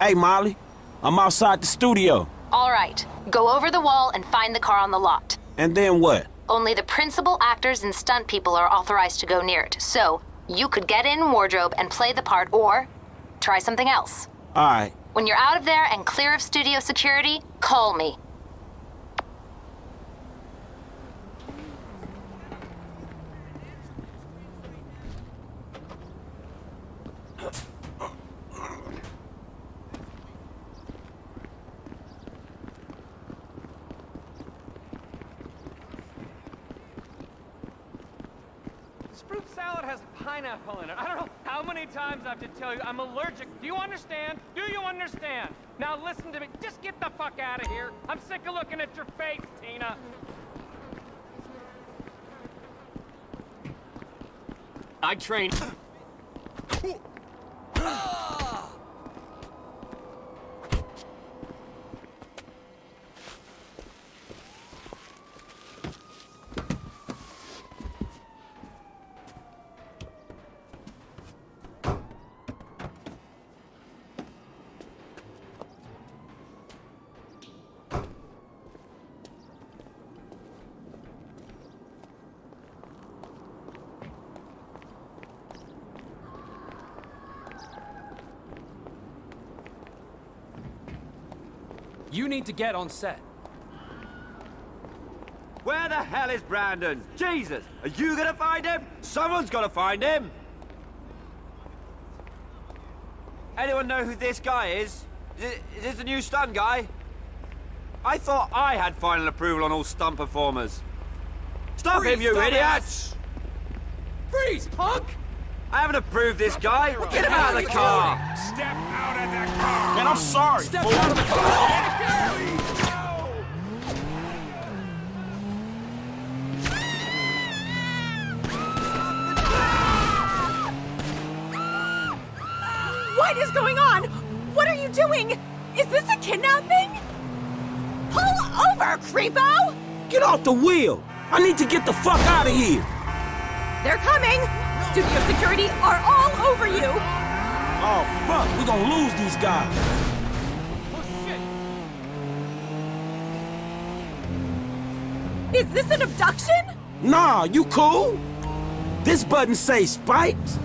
Hey, Molly, I'm outside the studio. All right, go over the wall and find the car on the lot. And then what? Only the principal actors and stunt people are authorized to go near it, so you could get in wardrobe and play the part or try something else. All right. When you're out of there and clear of studio security, call me. Pineapple in it. I don't know how many times I have to tell you I'm allergic. Do you understand? Do you understand? Now listen to me. Just get the fuck out of here. I'm sick of looking at your face, Tina. I train. You need to get on set. Where the hell is Brandon? Jesus! Are you gonna find him? Someone's gotta find him! Anyone know who this guy is? Is this the new stunt guy? I thought I had final approval on all stunt performers. Stop him, you idiots! Freeze, punk! I haven't approved this guy! Get him out of the car! Step out of the car! Man, I'm sorry! Step out of the car! What is going on? What are you doing? Is this a kidnapping? Pull over, creepo! Get off the wheel! I need to get the fuck out of here! They're coming! Studio security are all over you! Oh, fuck! We're gonna lose these guys! Oh, shit! Is this an abduction? Nah, you cool? This button says spikes.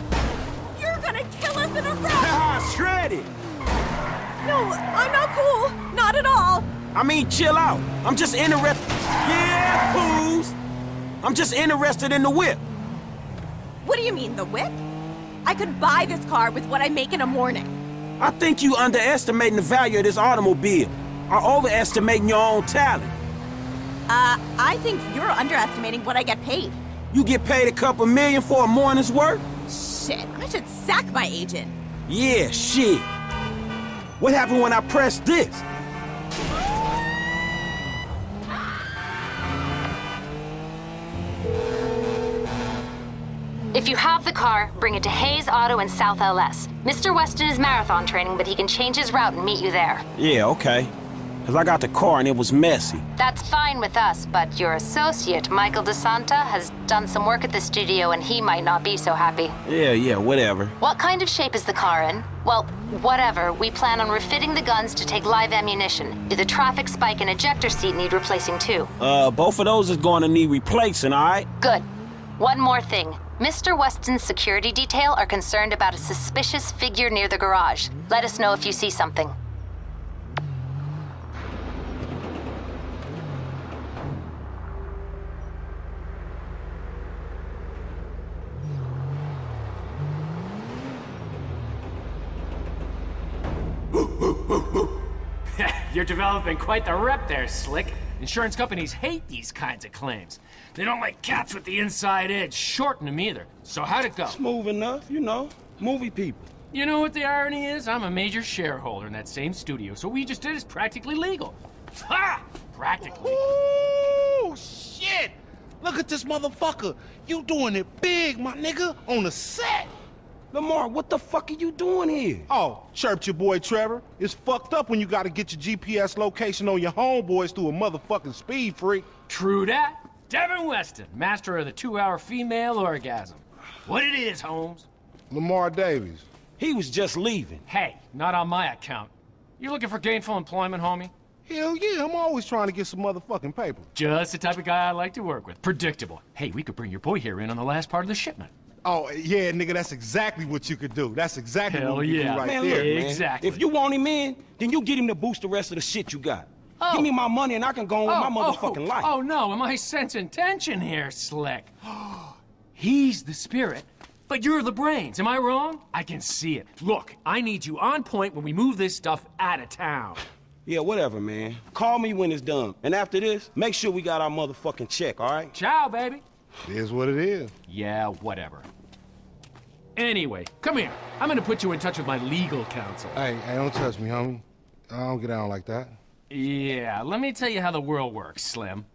In a rush. Shredded. No, I'm not cool. Not at all. I mean, chill out. I'm just interested. Yeah, fools. I'm just interested in the whip. What do you mean, the whip? I could buy this car with what I make in a morning. I think you underestimating the value of this automobile. Or overestimating your own talent. I think you're underestimating what I get paid. You get paid a couple million for a morning's work? Shit, I should sack my agent. Yeah, shit. What happened when I pressed this? If you have the car, bring it to Hayes Auto in South LS. Mr. Weston is marathon training, but he can change his route and meet you there. Yeah, okay. Because I got the car and it was messy. That's fine with us, but your associate, Michael DeSanta, has done some work at the studio and he might not be so happy. Yeah, whatever. What kind of shape is the car in? Well, whatever. We plan on refitting the guns to take live ammunition. Do the traffic spike and ejector seat need replacing too? Both of those is going to need replacing, all right? Good. One more thing. Mr. Weston's security detail are concerned about a suspicious figure near the garage. Let us know if you see something. You're developing quite the rep there, Slick. Insurance companies hate these kinds of claims. They don't like cats with the inside edge, shorten them either. So how'd it go? Smooth enough, you know, movie people. You know what the irony is? I'm a major shareholder in that same studio, so what we just did is practically legal. Ha! Practically. Ooh, shit! Look at this motherfucker. You doing it big, my nigga, on the set. Lamar, what the fuck are you doing here? Oh, chirped your boy Trevor. It's fucked up when you gotta get your GPS location on your homeboys through a motherfucking speed freak. True that. Devin Weston, master of the 2-hour female orgasm. What it is, Holmes? Lamar Davies. He was just leaving. Hey, not on my account. You looking for gainful employment, homie? Hell yeah, I'm always trying to get some motherfucking paper. Just the type of guy I like to work with. Predictable. Hey, we could bring your boy here in on the last part of the shipment. Oh, yeah, nigga, that's exactly what you could do. That's exactly what you could do right there, man. Exactly. If you want him in, then you get him to boost the rest of the shit you got. Oh. Give me my money and I can go on with my motherfucking life. Oh, no, am I sensing tension here, Slick? He's the spirit, but you're the brains. Am I wrong? I can see it. Look, I need you on point when we move this stuff out of town. Yeah, whatever, man. Call me when it's done. And after this, make sure we got our motherfucking check, all right? Ciao, baby. It is what it is. Yeah, whatever. Anyway, come here. I'm gonna put you in touch with my legal counsel. Hey, don't touch me, homie. I don't get down like that. Yeah, let me tell you how the world works, Slim.